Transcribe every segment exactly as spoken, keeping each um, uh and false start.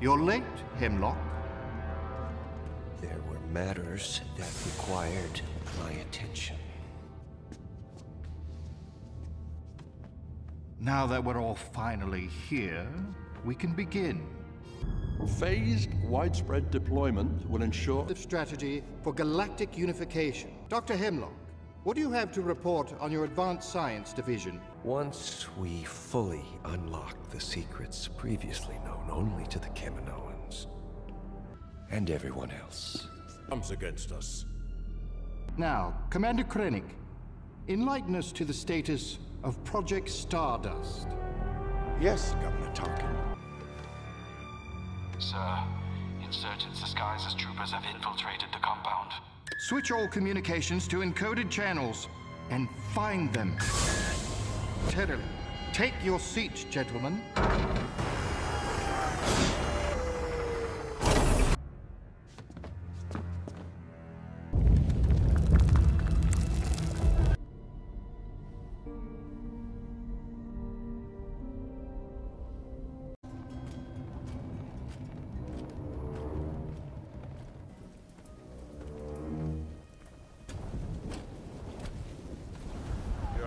You're late, Hemlock. There were matters that required my attention. Now that we're all finally here, we can begin. Phased widespread deployment will ensure the strategy for galactic unification. Doctor Hemlock, what do you have to report on your advanced science division? Once we fully unlock the secrets previously known only to the Kaminoans and everyone else comes against us. Now, Commander Krennic, enlighten us to the status of Project Stardust. Yes, Governor Tarkin. Sir, insurgents disguised as troopers have infiltrated the compound. Switch all communications to encoded channels and find them. Tedderly, take your seats, gentlemen.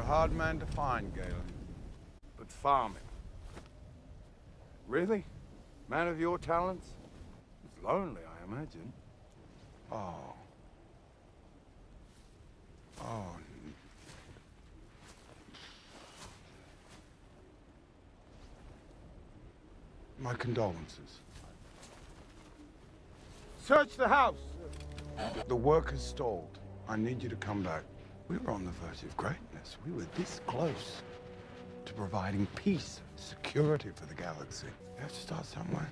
Hard man to find, Galen, but farming. Really? Man of your talents? It's lonely, I imagine. Oh. Oh. My condolences. Search the house! The work has stalled. I need you to come back. We were on the verge of greatness. We were this close to providing peace, security for the galaxy. You have to start somewhere.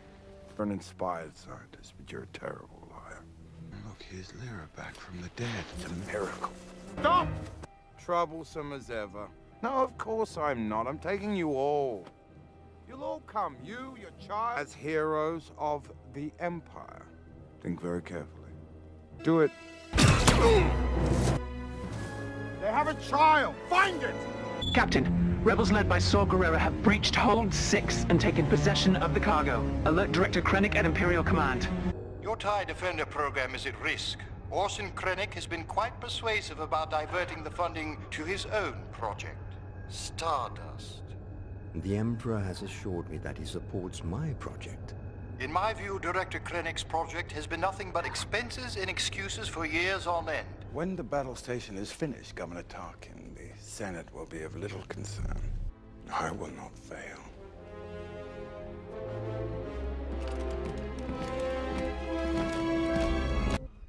You're an inspired scientist, but you're a terrible liar. Look, here's Lyra back from the dead. It's a miracle. Stop! Troublesome as ever. No, of course I'm not. I'm taking you all. You'll all come, you, your child, as heroes of the Empire. Think very carefully. Do it. They have a child! Find it! Captain, Rebels led by Saw Gerrera have breached Hold six and taken possession of the cargo. Alert Director Krennic at Imperial Command. Your TIE Defender program is at risk. Orson Krennic has been quite persuasive about diverting the funding to his own project, Stardust. The Emperor has assured me that he supports my project. In my view, Director Krennic's project has been nothing but expenses and excuses for years on end. When the battle station is finished, Governor Tarkin, the Senate will be of little concern. I will not fail.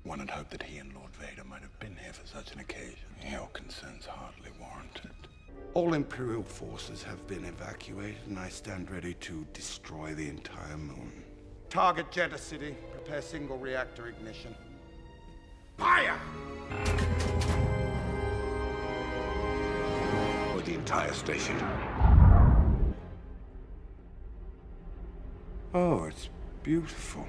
One had hoped that he and Lord Vader might have been here for such an occasion. Your concerns hardly warranted. All Imperial forces have been evacuated, and I stand ready to destroy the entire moon. Target Jedha City. Prepare single reactor ignition. Fire! Or the entire station. Oh, it's beautiful.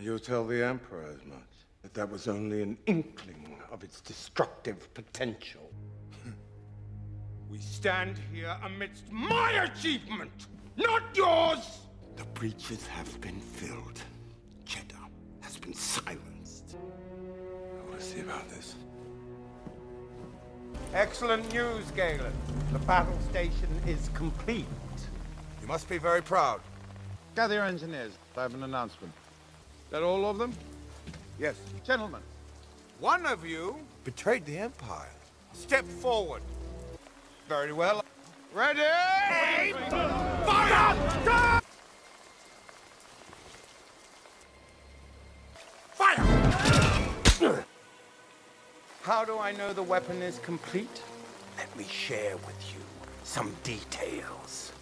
You'll tell the Emperor as much. That that was only an inkling of its destructive potential. We stand here amidst my achievement, not yours! The breaches have been filled. Jedha has been silenced. I want to see about this. Excellent news, Galen. The battle station is complete. You must be very proud. Gather your engineers. I have an announcement. That all of them? Yes. Gentlemen, one of you betrayed the Empire. Step forward. Very well. Ready? Fire! Fire! How do I know the weapon is complete? Let me share with you some details.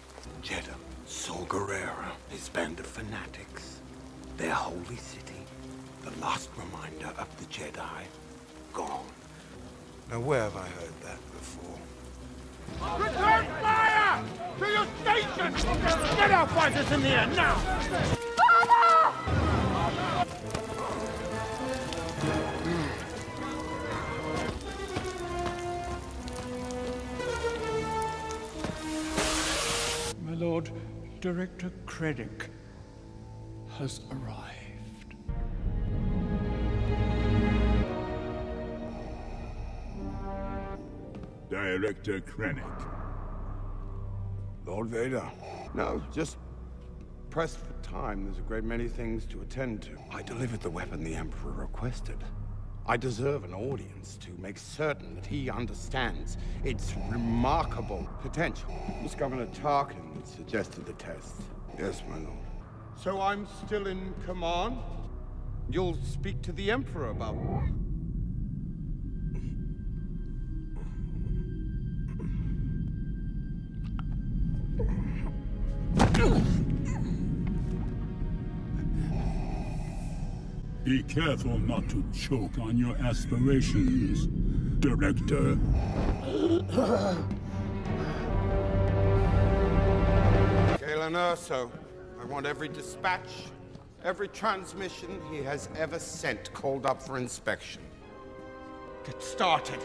Jedha, Saw Gerrera, his band of fanatics, their holy city, the last reminder of the Jedi, gone. Now where have I heard that before? Return fire! To your station! Get our fighters in the air now! Father! Director Krennic has arrived. Director Krennic. Lord Vader. No, just pressed for time. There's a great many things to attend to. I delivered the weapon the Emperor requested. I deserve an audience to make certain that he understands its remarkable potential. Miss Governor Tarkin suggested the test. Yes, my lord. So I'm still in command? You'll speak to the Emperor about war? Be careful not to choke on your aspirations, Director. Galen Erso, I want every dispatch, every transmission he has ever sent called up for inspection. Get started.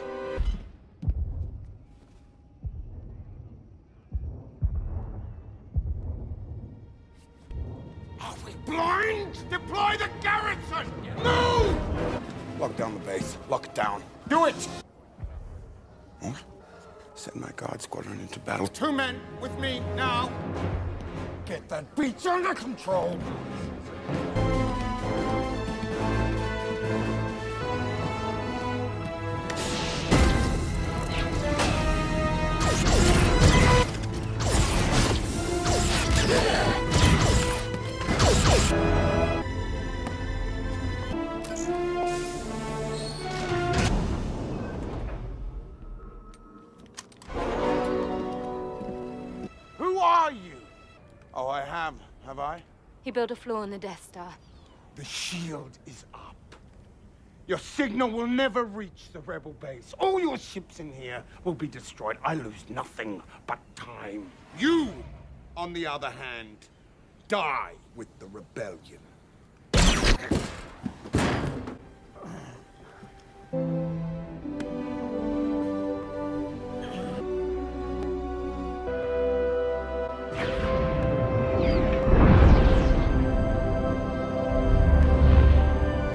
Blind! Deploy the garrison! Move! Lock down the base. Lock it down. Do it! What? Send my guard squadron into battle. Two men with me now. Get that beach under control. Have I? He built a flaw in the Death Star. The shield is up. Your signal will never reach the Rebel base. All your ships in here will be destroyed. I lose nothing but time. You, on the other hand, die with the rebellion.